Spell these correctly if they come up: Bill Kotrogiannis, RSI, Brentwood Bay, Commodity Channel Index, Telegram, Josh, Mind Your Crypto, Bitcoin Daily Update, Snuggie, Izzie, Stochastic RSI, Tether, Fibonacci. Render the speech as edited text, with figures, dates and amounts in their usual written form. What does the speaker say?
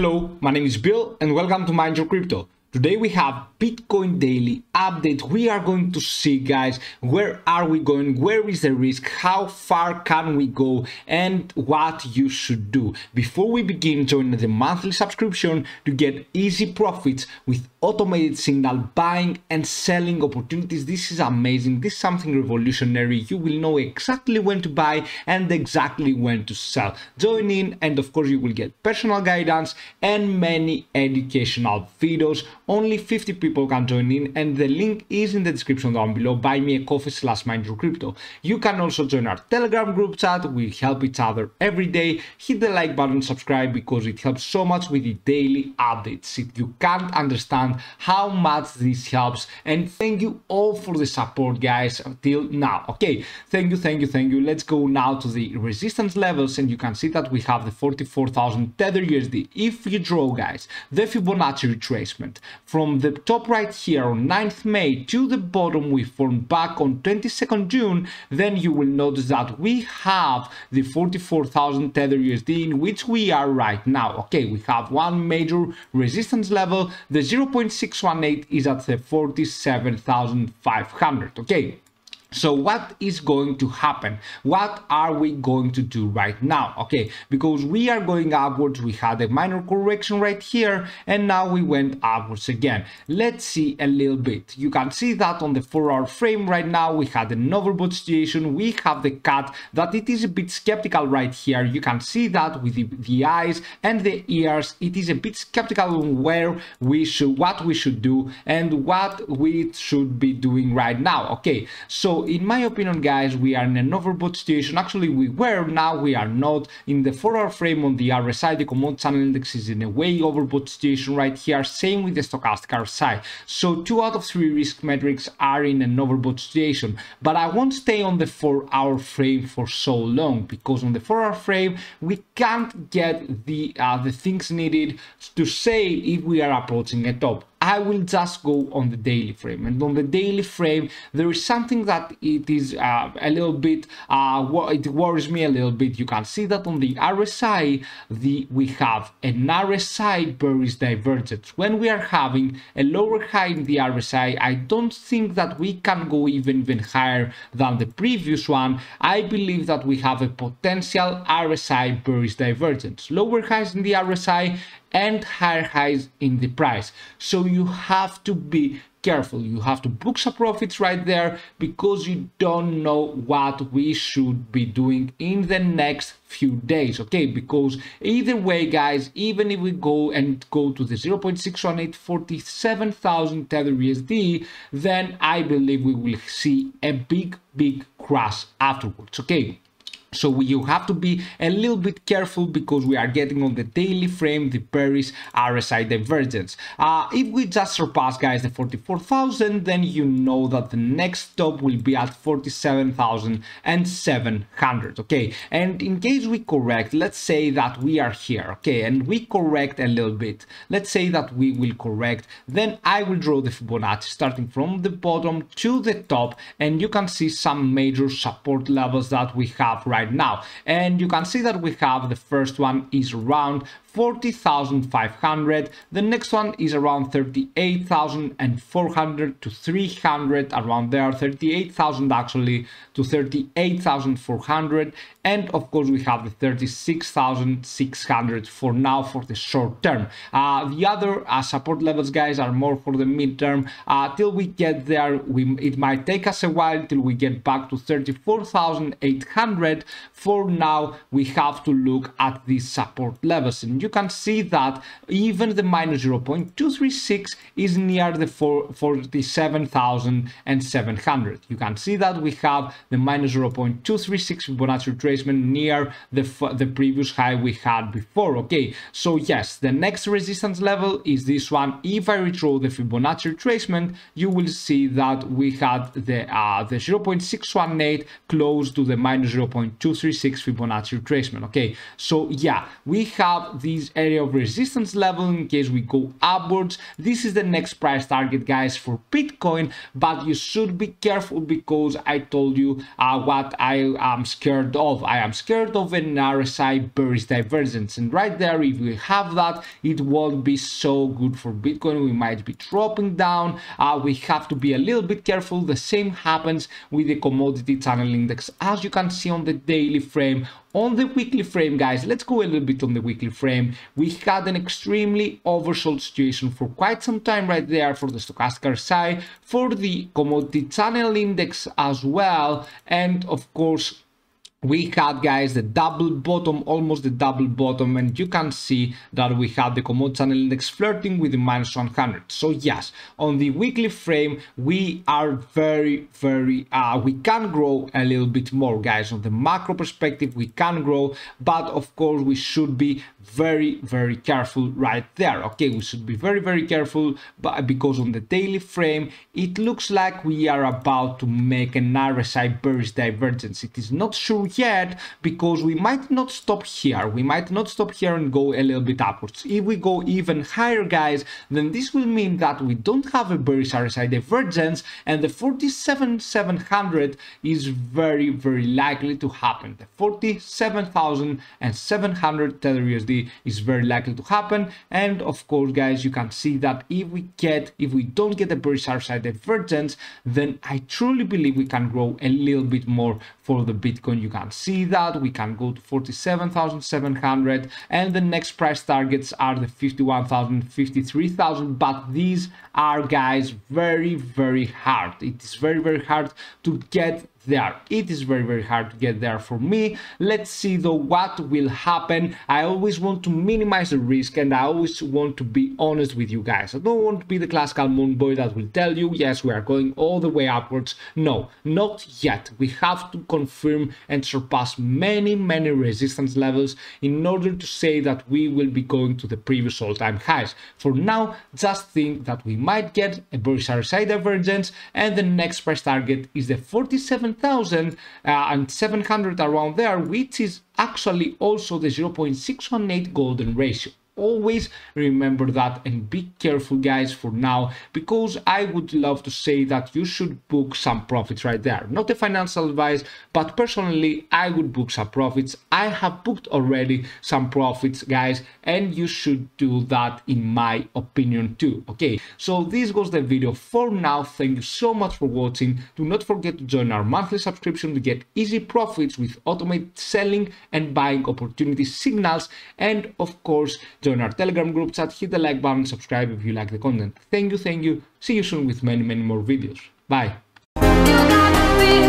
Hello, my name is Bill and welcome to Mind Your Crypto. Today we have Bitcoin Daily Update. We are going to see, guys, where are we going, where is the risk, how far can we go, and what you should do. Before we begin, join the monthly subscription to get easy profits with automated signal buying and selling opportunities. This is amazing. This is something revolutionary. You will know exactly when to buy and exactly when to sell. Join in, and of course you will get personal guidance and many educational videos. Only 50 people can join in, and the link is in the description down below. Buy me a coffee/Mind Your Crypto. You can also join our Telegram group chat. We help each other every day. Hit the like button, subscribe, because it helps so much with the daily updates. If you can't understand how much this helps, and thank you all for the support, guys, until now. Okay, thank you. Let's go now to the resistance levels, and you can see that we have the 44,000 Tether USD. If you draw, guys, the Fibonacci retracement from the top right here on 9th May to the bottom we formed back on 22nd June, then you will notice that we have the 44,000 Tether USD in which we are right now. Okay, we have one major resistance level. The 0.618 is at the 47,500. Okay. So what is going to happen? What are we going to do right now? Okay, because we are going upwards. We had a minor correction right here, and now we went upwards again. Let's see a little bit. You can see that on the 4-hour frame right now, we had an overbought situation. We have the cut that it is a bit skeptical right here. You can see that with the eyes and the ears, it is a bit skeptical on where we should, what we should do and what we should be doing right now. Okay, so in my opinion, guys, we are in an overbought situation. Actually, we were, now we are not. In the 4-hour frame on the RSI, the Commodity Channel Index is in a way overbought situation right here. Same with the Stochastic RSI. So 2 out of 3 risk metrics are in an overbought situation. But I won't stay on the 4-hour frame for so long, because on the 4-hour frame we can't get the things needed to say if we are approaching a top. I will just go on the daily frame, and on the daily frame there is something that it is a little bit it worries me a little bit. You can see that on the RSI we have an RSI bearish divergence. When we are having a lower high in the RSI, I don't think that we can go even higher than the previous one. I believe that we have a potential RSI bearish divergence, lower highs in the RSI and higher highs in the price. So you have to be careful. You have to book some profits right there, because you don't know what we should be doing in the next few days. Okay, because either way, guys, even if we go to the 0.618 47,000 Tether USD, then I believe we will see a big crash afterwards. Okay, so you have to be a little bit careful, because we are getting on the daily frame the bearish RSI divergence. If we just surpass, guys, the 44,000, then you know that the next stop will be at 47,700. Okay, and in case we correct, let's say that we are here, okay, and we correct a little bit. Let's say that we will correct, then I will draw the Fibonacci starting from the bottom to the top, and you can see some major support levels that we have right now, and you can see that we have the first one is around 40,500, the next one is around 38,400 to 300, around there, 38,000 actually to 38,400, and of course we have the 36,600 for now, for the short term. The other support levels, guys, are more for the midterm. Till we get there, it might take us a while till we get back to 34,800. For now, we have to look at these support levels, and you can see that even the minus 0.236 is near the 47,700. You can see that we have the minus 0.236 Fibonacci retracement near the previous high we had before. Okay, so yes, the next resistance level is this one. If I redraw the Fibonacci retracement, you will see that we had the 0.618 close to the minus 0.236 Fibonacci retracement. Okay, so yeah, we have the this area of resistance level in case we go upwards. This is the next price target, guys, for Bitcoin, but you should be careful because I told you what I am scared of. I am scared of an RSI bearish divergence, and right there, if we have that, it won't be so good for Bitcoin. We might be dropping down. We have to be a little bit careful. The same happens with the Commodity Channel Index, as you can see on the daily frame. On the weekly frame, guys, let's go a little bit on the weekly frame. We had an extremely oversold situation for quite some time right there for the Stochastic RSI, for the Commodity Channel Index as well, and of course we had, guys, the double bottom, almost the double bottom, and you can see that we had the Commodity Channel Index flirting with the -100. So yes, on the weekly frame, we are we can grow a little bit more, guys. On the macro perspective, we can grow, but of course, we should be very careful right there. Okay, we should be very careful, but because on the daily frame, it looks like we are about to make an RSI bearish divergence. It is not sure yet, because we might not stop here. We might not stop here and go a little bit upwards. If we go even higher, guys, then this will mean that we don't have a bearish RSI divergence, and the 47,700 is very likely to happen. The 47,700 Tether USD is very likely to happen, and of course, guys, you can see that if we don't get a bearish RSI divergence, then I truly believe we can grow a little bit more for the Bitcoin. You can see that we can go to 47,700, and the next price targets are the 51,000, 53,000, but these are, guys, very hard. It is very hard to get there. It is very hard to get there for me. Let's see though what will happen. I always want to minimize the risk, and I always want to be honest with you guys. I don't want to be the classical moon boy that will tell you, yes, we are going all the way upwards. No, not yet. We have to confirm and surpass many resistance levels in order to say that we will be going to the previous all-time highs. For now, just think that we might get a bearish RSI divergence, and the next price target is the 47,700 around there, which is actually also the 0.618 golden ratio. Always remember that and be careful, guys, for now, because I would love to say that you should book some profits right there. Not a financial advice, but personally, I would book some profits. I have booked already some profits, guys, and you should do that, in my opinion, too. Okay, so this was the video for now. Thank you so much for watching. Do not forget to join our monthly subscription to get easy profits with automated selling and buying opportunity signals, and of course, join our Telegram group chat, hit the like button, subscribe if you like the content. Thank you. See you soon with many more videos. Bye.